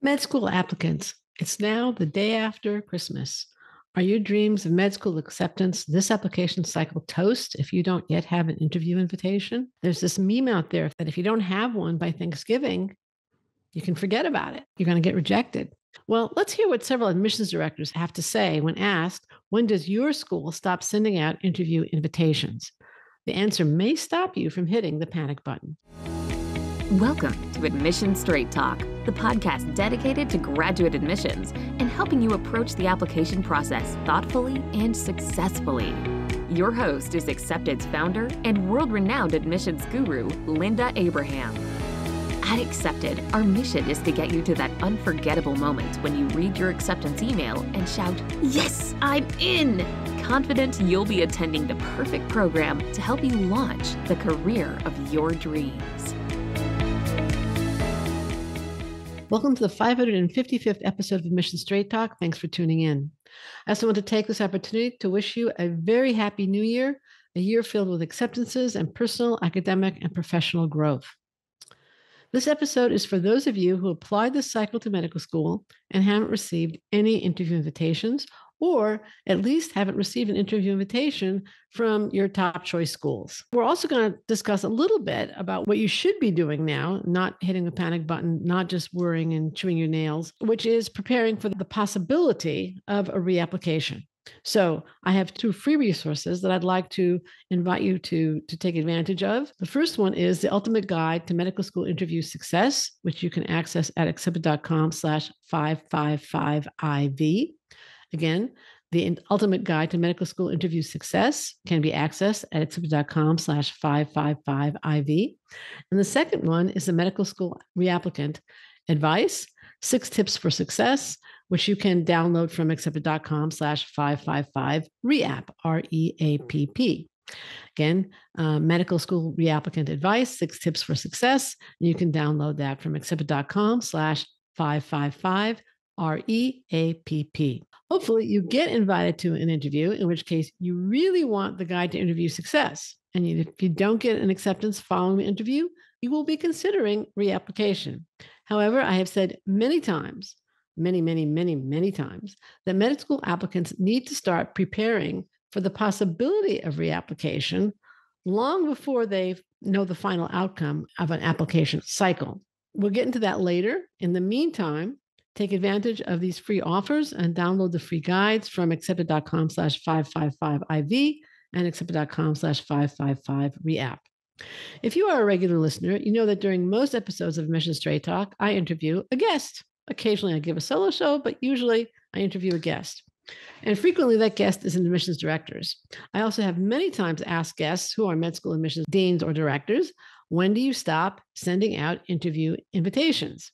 Med school applicants, it's now the day after Christmas. Are your dreams of med school acceptance this application cycle toast if you don't yet have an interview invitation? There's this meme out there that if you don't have one by Thanksgiving, you can forget about it. You're going to get rejected. Well, let's hear what several admissions directors have to say when asked, when does your school stop sending out interview invitations? The answer may stop you from hitting the panic button. Welcome to Admissions Straight Talk, the podcast dedicated to graduate admissions and helping you approach the application process thoughtfully and successfully. Your host is Accepted's founder and world-renowned admissions guru, Linda Abraham. At Accepted, our mission is to get you to that unforgettable moment when you read your acceptance email and shout, "Yes, I'm in!" confident you'll be attending the perfect program to help you launch the career of your dreams. Welcome to the 555th episode of Admissions Straight Talk. Thanks for tuning in. I also want to take this opportunity to wish you a very happy new year, a year filled with acceptances and personal, academic, and professional growth. This episode is for those of you who applied this cycle to medical school and haven't received any interview invitations, or at least haven't received an interview invitation from your top choice schools. We're also going to discuss a little bit about what you should be doing now, not hitting the panic button, not just worrying and chewing your nails, which is preparing for the possibility of a reapplication. So I have two free resources that I'd like to invite you to take advantage of. The first one is The Ultimate Guide to Medical School Interview Success, which you can access at accepted.com/555IV. Again, The Ultimate Guide to Medical School Interview Success can be accessed at accepted.com/555IV. And the second one is The Medical School Reapplicant Advice, 6 Tips for Success, which you can download from accepted.com/555REAP, REAPP. Again, Medical School Reapplicant Advice, 6 Tips for Success. And you can download that from accepted.com/555REAPP. Hopefully you get invited to an interview, in which case you really want the Guide to Interview Success. And if you don't get an acceptance following the interview, you will be considering reapplication. However, I have said many times, many times, that med school applicants need to start preparing for the possibility of reapplication long before they know the final outcome of an application cycle. We'll get into that later. In the meantime, take advantage of these free offers and download the free guides from accepted.com/555IV and accepted.com/555REAP. If you are a regular listener, you know that during most episodes of Admissions Straight Talk, I interview a guest. Occasionally, I give a solo show, but usually I interview a guest. And frequently, that guest is an admissions director. I also have many times asked guests who are med school admissions deans or directors, when do you stop sending out interview invitations?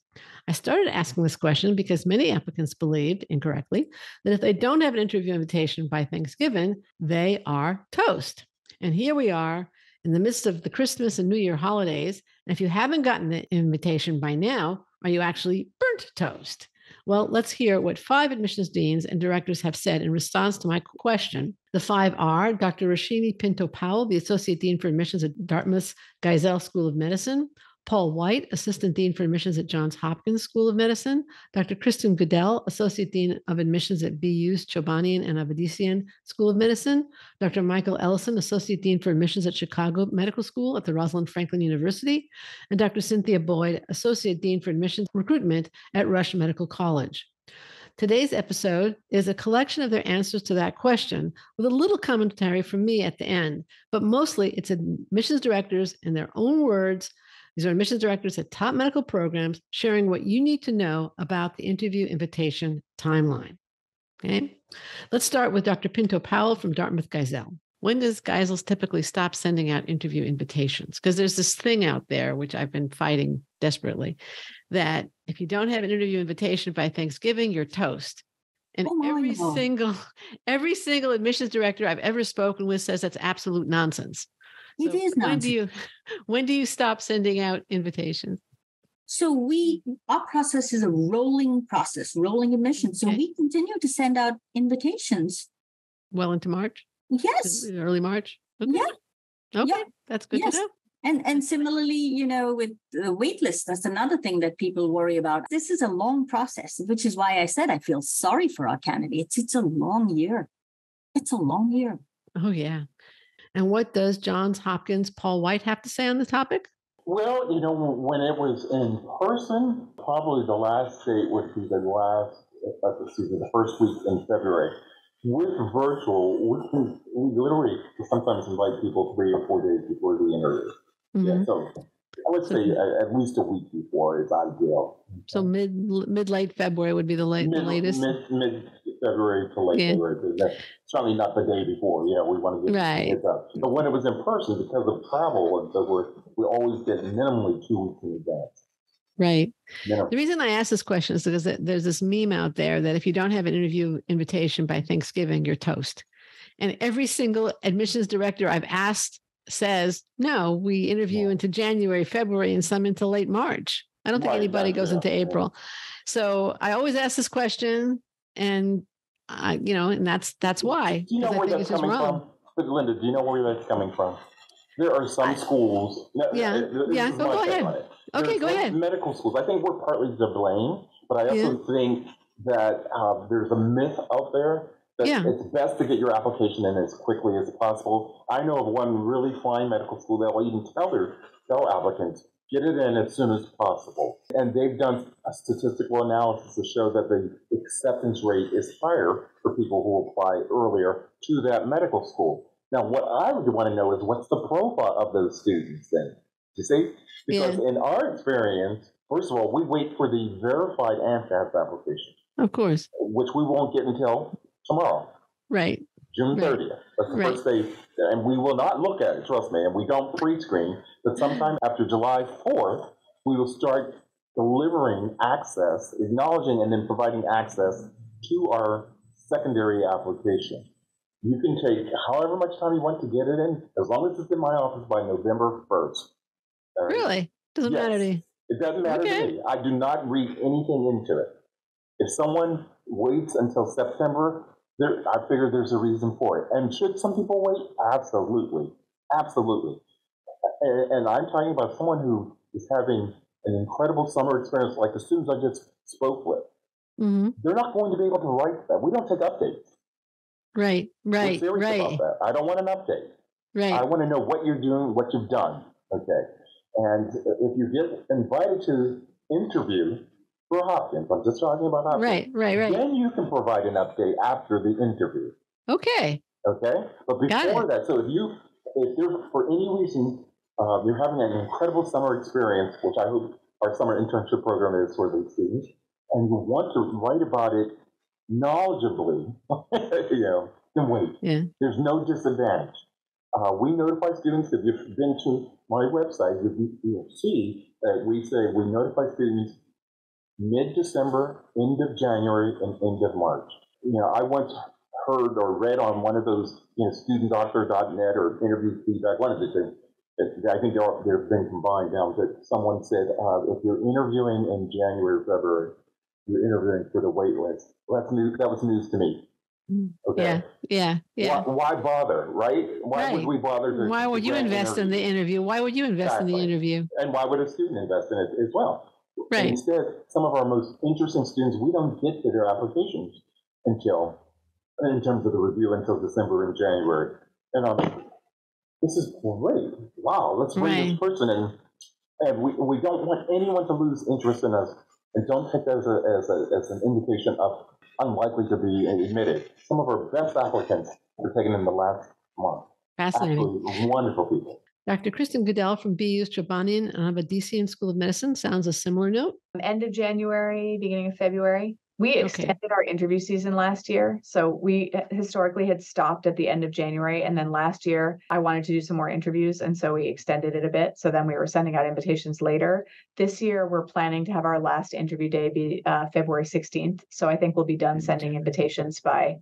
I started asking this question because many applicants believed, incorrectly, that if they don't have an interview invitation by Thanksgiving, they are toast. And here we are in the midst of the Christmas and New Year holidays. And if you haven't gotten the invitation by now, are you actually burnt toast? Well, let's hear what 5 admissions deans and directors have said in response to my question. The 5 are Dr. Roshini Pinto-Powell, the Associate Dean for Admissions at Dartmouth Geisel School of Medicine; Paul White, Assistant Dean for Admissions at Johns Hopkins School of Medicine; Dr. Kristen Goodell, Associate Dean of Admissions at BU's Chobanian and Avedisian School of Medicine; Dr. Michael Ellison, Associate Dean for Admissions at Chicago Medical School at the Rosalind Franklin University; and Dr. Cynthia Boyd, Associate Dean for Admissions Recruitment at Rush Medical College. Today's episode is a collection of their answers to that question, with a little commentary from me at the end, but mostly it's admissions directors in their own words. These are admissions directors at top medical programs sharing what you need to know about the interview invitation timeline. Okay, let's start with Dr. Pinto-Powell from Dartmouth Geisel. When does Geisels typically stop sending out interview invitations? Because there's this thing out there, which I've been fighting desperately, that if you don't have an interview invitation by Thanksgiving, you're toast. And every single admissions director I've ever spoken with says that's absolute nonsense. So it is nonsense. When do you stop sending out invitations? So our process is a rolling process, rolling admissions. So we continue to send out invitations. Well into March? Yes. Early March? Okay. Yeah. Okay. Yeah. That's good to know. And similarly, you know, with the wait list, that's another thing that people worry about. This is a long process, which is why I said I feel sorry for our candidates. It's a long year. It's a long year. Oh, yeah. And what does Johns Hopkins Paul White have to say on the topic? Well, you know, when it was in person, probably the last date would be the first week in February. With virtual, we literally sometimes invite people 3 or 4 days before the interview. Mm-hmm. Yeah, so I would say at least a week before is ideal. So mid-late February would be the latest? Mid-February to late February. That's certainly not the day before. Yeah, we want to get it up. But when it was in person, because of travel and so forth, we always did minimally 2 weeks in advance. Right. Yeah. The reason I ask this question is because there's this meme out there that if you don't have an interview invitation by Thanksgiving, you're toast. And every single admissions director I've asked says, no, we interview into January, February, and some into late March. I don't think anybody goes into April. So I always ask this question, and that's why. Do you know where that's coming from? Linda, do you know where that's coming from? There are some schools. Go ahead. Okay, go ahead. Medical schools. I think we're partly to blame, but I also think that there's a myth out there that it's best to get your application in as quickly as possible. I know of one really fine medical school that will even tell applicants, get it in as soon as possible. And they've done a statistical analysis to show that the acceptance rate is higher for people who apply earlier to that medical school. Now, what I would want to know is what's the profile of those students then? You see? Because in our experience, first of all, we wait for the verified AMCAS application. Of course. Which we won't get until tomorrow. Right. June 30th. That's the first day. And we will not look at it, trust me. And we don't pre-screen. But sometime after July 4th, we will start delivering access, acknowledging and then providing access to our secondary application. You can take however much time you want to get it in, as long as it's in my office by November 1st. Right. Really? Doesn't matter to you? It doesn't matter to me. I do not read anything into it. If someone waits until September, I figure there's a reason for it. And should some people wait? Absolutely. Absolutely. And I'm talking about someone who is having an incredible summer experience, like the students I just spoke with. Mm-hmm. They're not going to be able to write that. We don't take updates. Right, we're serious about that. I don't want an update. Right. I want to know what you're doing, what you've done. Okay. And if you get invited to interview for Hopkins, I'm just talking about Hopkins. Right. Then you can provide an update after the interview. Okay. But before that, so if you're for any reason you're having an incredible summer experience, which I hope our summer internship program is for these students, and you want to write about it knowledgeably, then wait. Yeah. There's no disadvantage. We notify students. If you've been to my website, you'll see that we say we notify students mid-December, end of January, and end of March. You know, I once heard or read on one of those, studentdoctor.net or interview feedback, one of the two. I think they've been combined now. That someone said, if you're interviewing in January, February, you're interviewing for the wait list. Well, that's news. That was news to me. Okay. Yeah. Why bother, right? Why would we bother? Why would you invest in the interview? Why would you invest in the interview? And why would a student invest in it as well? Right. Instead, some of our most interesting students, we don't get to their applications until, in terms of the review, until December and January. And I'm like, this is great. Wow, let's bring this person in. And we don't want anyone to lose interest in us. And don't take that as an indication of unlikely to be admitted. Some of our best applicants were taken in the last month. Fascinating. Absolutely wonderful people. Dr. Kristen Goodell from BU's Chobanian and Avedisian School of Medicine sounds a similar note. End of January, beginning of February. We extended our interview season last year. So we historically had stopped at the end of January. And then last year, I wanted to do some more interviews. And so we extended it a bit. So then we were sending out invitations later. This year, we're planning to have our last interview day be February 16th. So I think we'll be done sending invitations by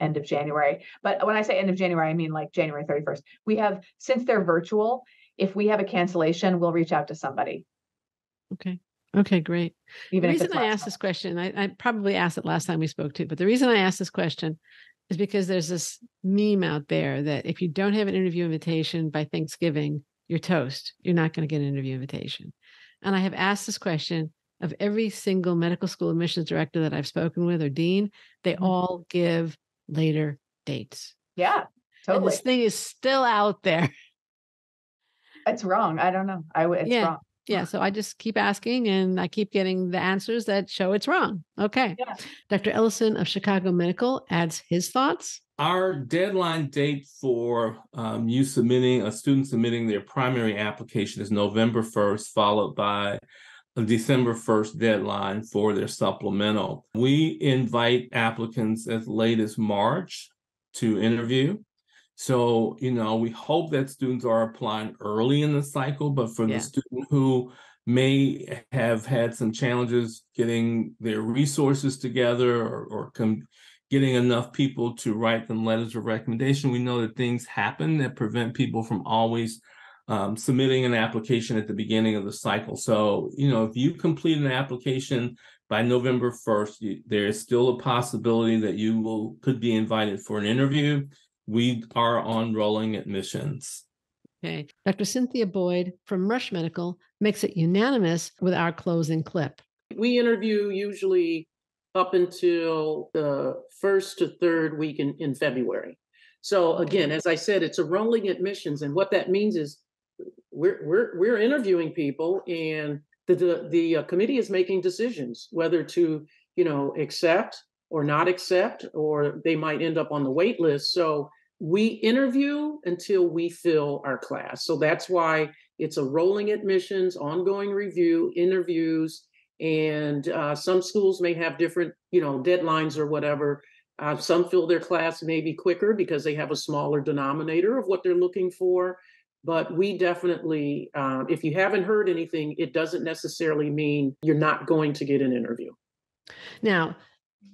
end of January. But when I say end of January, I mean like January 31st. We have, since they're virtual, if we have a cancellation, we'll reach out to somebody. Okay, great. The reason I asked this question, I probably asked it last time we spoke too, but the reason I asked this question is because there's this meme out there that if you don't have an interview invitation by Thanksgiving, you're toast. You're not going to get an interview invitation. And I have asked this question of every single medical school admissions director that I've spoken with or dean. They all give later dates. Yeah, totally. And this thing is still out there. It's wrong. I don't know. It's wrong. Yeah. So I just keep asking and I keep getting the answers that show it's wrong. Okay. Yeah. Dr. Ellison of Chicago Medical adds his thoughts. Our deadline date for a student submitting their primary application is November 1st, followed by a December 1st deadline for their supplemental. We invite applicants as late as March to interview. So, we hope that students are applying early in the cycle, but for the student who may have had some challenges getting their resources together or getting enough people to write them letters of recommendation, we know that things happen that prevent people from always submitting an application at the beginning of the cycle. So, if you complete an application by November 1st, there is still a possibility that you could be invited for an interview. We are on rolling admissions. Okay. Dr. Cynthia Boyd from Rush Medical makes it unanimous with our closing clip. We interview usually up until the first to third week in February. So again, as I said, it's a rolling admissions. And what that means is we're interviewing people, and the committee is making decisions whether to, accept or not accept, or they might end up on the wait list. So we interview until we fill our class. So that's why it's a rolling admissions, ongoing review, interviews, and some schools may have different, deadlines or whatever. Some fill their class maybe quicker because they have a smaller denominator of what they're looking for. But we definitely, if you haven't heard anything, it doesn't necessarily mean you're not going to get an interview. Now,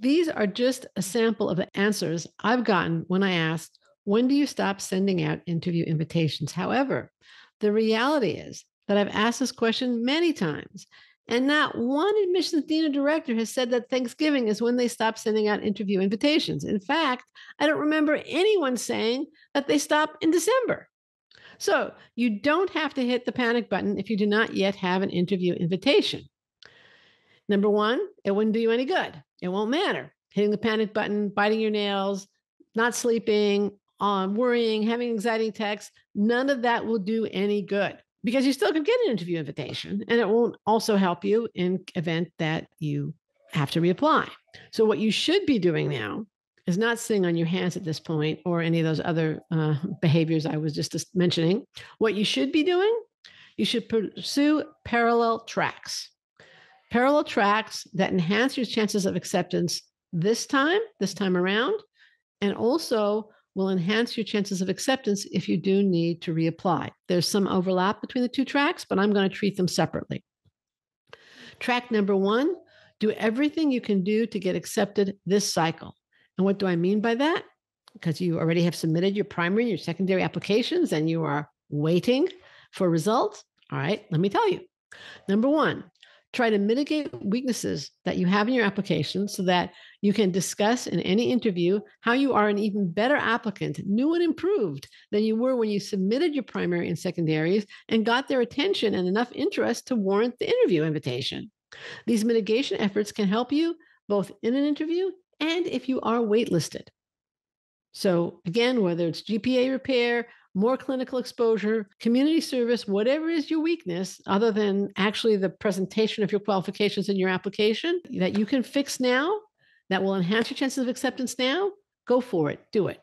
these are just a sample of the answers I've gotten when I asked, when do you stop sending out interview invitations? However, the reality is that I've asked this question many times, and not one admissions dean or director has said that Thanksgiving is when they stop sending out interview invitations. In fact, I don't remember anyone saying that they stop in December. So you don't have to hit the panic button if you do not yet have an interview invitation. Number one, it wouldn't do you any good. It won't matter. Hitting the panic button, biting your nails, not sleeping, worrying, having anxiety attacks, none of that will do any good because you still can get an interview invitation, and it won't also help you in event that you have to reapply. So what you should be doing now is not sitting on your hands at this point or any of those other behaviors I was just mentioning. What you should be doing, you should pursue parallel tracks. Parallel tracks that enhance your chances of acceptance this time around, and also will enhance your chances of acceptance if you do need to reapply. There's some overlap between the two tracks, but I'm going to treat them separately. Track number one, do everything you can do to get accepted this cycle. And what do I mean by that? Because you already have submitted your primary and your secondary applications, and you are waiting for results. All right, let me tell you. Number one, try to mitigate weaknesses that you have in your application so that you can discuss in any interview how you are an even better applicant, new and improved than you were when you submitted your primary and secondaries and got their attention and enough interest to warrant the interview invitation. These mitigation efforts can help you both in an interview and if you are waitlisted. So again, whether it's GPA repair, more clinical exposure, community service, whatever is your weakness, other than actually the presentation of your qualifications in your application that you can fix now, that will enhance your chances of acceptance now, go for it, do it.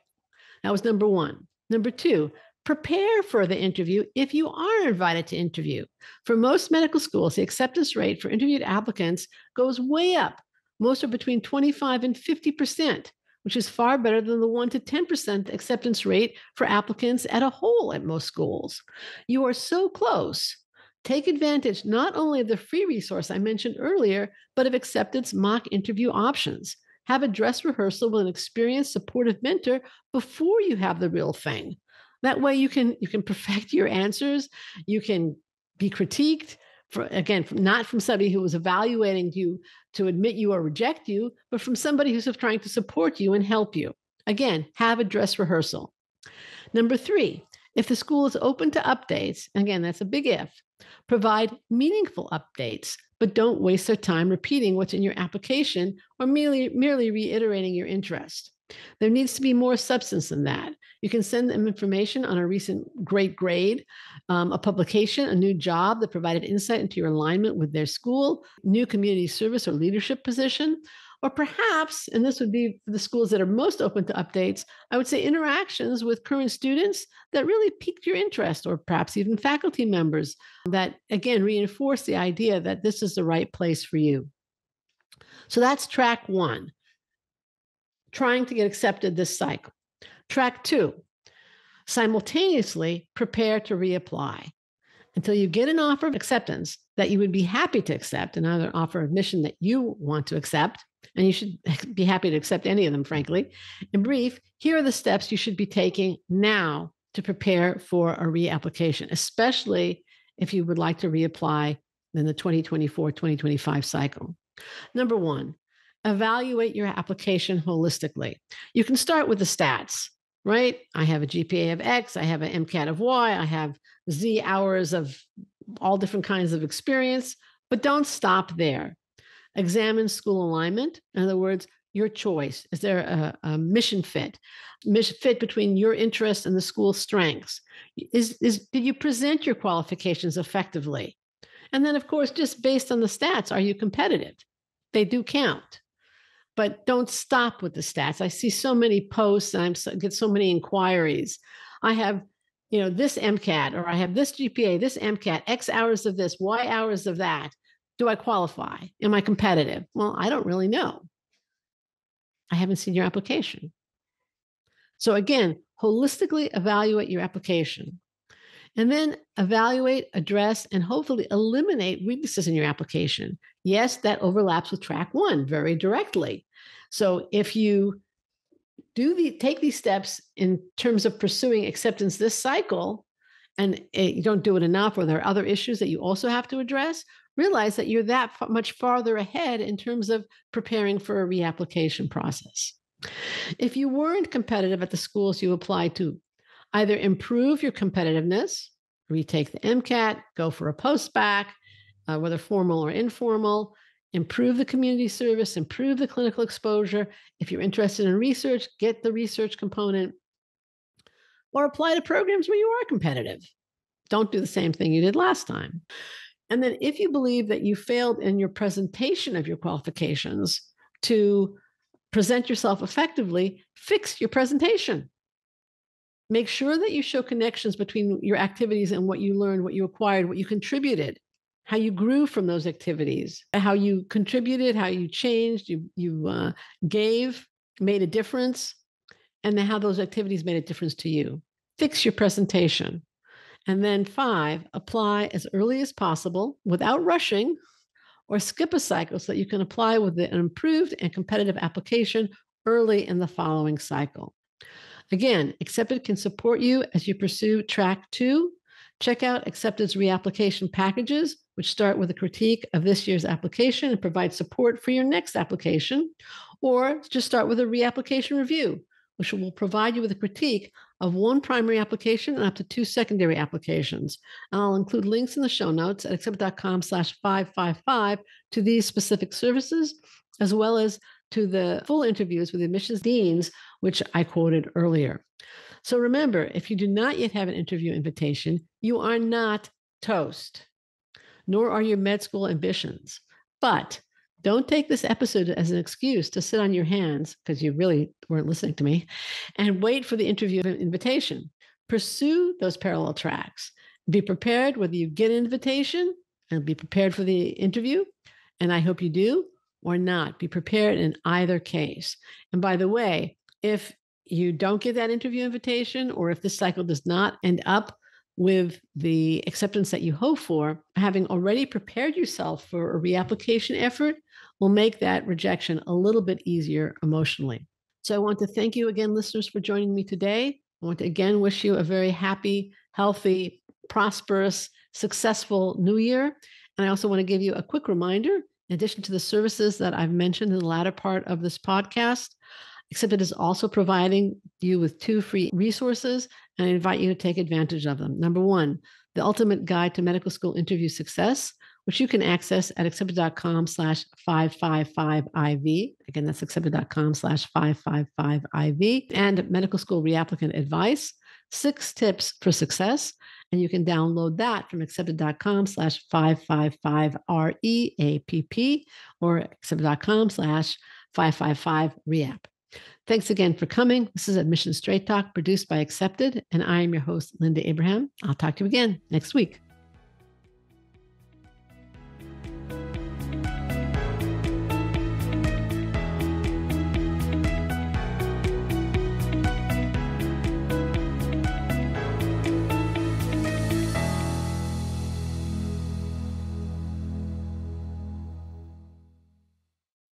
That was number one. Number two, prepare for the interview if you are invited to interview. For most medical schools, the acceptance rate for interviewed applicants goes way up. Most are between 25 and 50%. Which is far better than the 1 to 10% acceptance rate for applicants at a whole at most schools. You are so close. Take advantage not only of the free resource I mentioned earlier, but of acceptance mock interview options. Have a dress rehearsal with an experienced supportive mentor before you have the real thing. That way you can perfect your answers, you can be critiqued, not from somebody who was evaluating you to admit you or reject you, but from somebody who's trying to support you and help you. Again, have a dress rehearsal. Number three, If the school is open to updates, again, that's a big if, provide meaningful updates, but don't waste their time repeating what's in your application or merely reiterating your interest. There needs to be more substance than that. You can send them information on a recent great grade, a publication, a new job that provided insight into your alignment with their school, new community service or leadership position, or perhaps, and this would be the schools that are most open to updates, I would say interactions with current students that really piqued your interest, or perhaps even faculty members that, again, reinforce the idea that this is the right place for you. So that's track one, trying to get accepted this cycle. Track two, simultaneously prepare to reapply until you get an offer of acceptance that you would be happy to accept, another offer of admission that you want to accept, and you should be happy to accept any of them, frankly. In brief, here are the steps you should be taking now to prepare for a reapplication, especially if you would like to reapply in the 2024-2025 cycle. Number one, evaluate your application holistically. You can start with the stats, right? I have a GPA of X, I have an MCAT of Y, I have Z hours of all different kinds of experience, but don't stop there. Examine school alignment. In other words, your choice. Is there a mission fit? Mission fit between your interests and the school's strengths? Did you present your qualifications effectively? And then, of course, just based on the stats, are you competitive? They do count. But don't stop with the stats. I see so many posts and I get so many inquiries. I have, this MCAT, or I have this GPA, this MCAT, X hours of this, Y hours of that. Do I qualify? Am I competitive? Well, I don't really know. I haven't seen your application. So again, holistically evaluate your application, and then evaluate, address, and hopefully eliminate weaknesses in your application. Yes, that overlaps with track one very directly. So if you take these steps in terms of pursuing acceptance this cycle, and you don't do it enough, or there are other issues that you also have to address, realize that you're that much farther ahead in terms of preparing for a reapplication process. If you weren't competitive at the schools you applied to, either improve your competitiveness, retake the MCAT, go for a post-bac, whether formal or informal, improve the community service, improve the clinical exposure. If you're interested in research, get the research component, or apply to programs where you are competitive. Don't do the same thing you did last time. And then if you believe that you failed in your presentation of your qualifications to present yourself effectively, fix your presentation. Make sure that you show connections between your activities and what you learned, what you acquired, what you contributed, how you grew from those activities, how you contributed, how you changed, you gave, made a difference, and then how those activities made a difference to you. Fix your presentation. And then 5, apply as early as possible without rushing, or skip a cycle so that you can apply with an improved and competitive application early in the following cycle. Again, Accepted can support you as you pursue track 2. Check out Accepted's reapplication packages, which start with a critique of this year's application and provide support for your next application, or just start with a reapplication review, which will provide you with a critique of one primary application and up to 2 secondary applications. And I'll include links in the show notes at accept.com/555 to these specific services, as well as to the full interviews with the admissions deans, which I quoted earlier. So remember, if you do not yet have an interview invitation, you are not toast, nor are your med school ambitions. But don't take this episode as an excuse to sit on your hands, because you really weren't listening to me, and wait for the interview invitation. Pursue those parallel tracks. Be prepared whether you get an invitation, and be prepared for the interview, and I hope you do, or not. Be prepared in either case. And by the way, if you don't get that interview invitation, or if this cycle does not end up with the acceptance that you hope for, having already prepared yourself for a reapplication effort will make that rejection a little bit easier emotionally. So I want to thank you again, listeners, for joining me today. I want to again wish you a very happy, healthy, prosperous, successful new year. And I also want to give you a quick reminder, in addition to the services that I've mentioned in the latter part of this podcast, Accepted is also providing you with 2 free resources, and I invite you to take advantage of them. Number 1, The Ultimate Guide to Medical School Interview Success, which you can access at accepted.com/555IV. Again, that's accepted.com/555IV. And Medical School Reapplicant Advice, 6 Tips for Success. And you can download that from accepted.com/555REAPP or accepted.com/555REAP. Thanks again for coming. This is Admissions Straight Talk, produced by Accepted, and I am your host, Linda Abraham. I'll talk to you again next week.